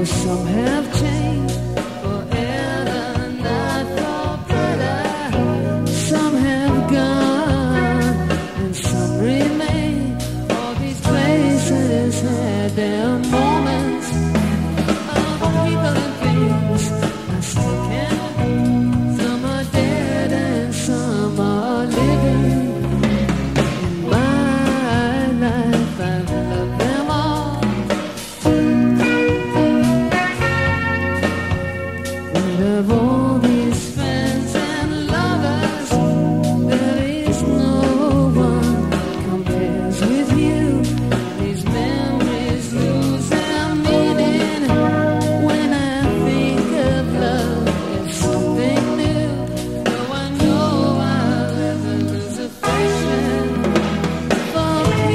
though some have changed for other not for better. Some have gone and some remain. All these places had their moments of people and things I still can't be. Some are dead and some are living. In my life I've loved them all. And of all these friends and lovers, there is no one compares with you. These memories lose their meaning when I think of love. It's something new. Though I know I'll never lose affection for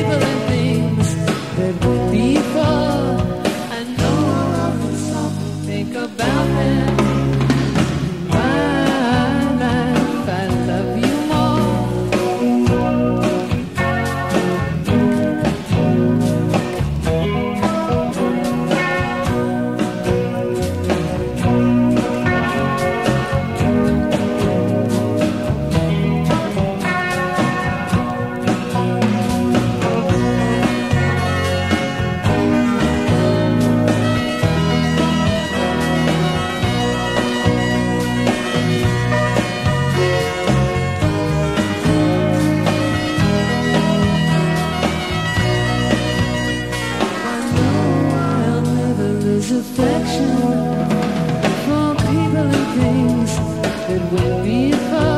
people and things that were before. I know I'll often think about them. Affection for people and things that went before.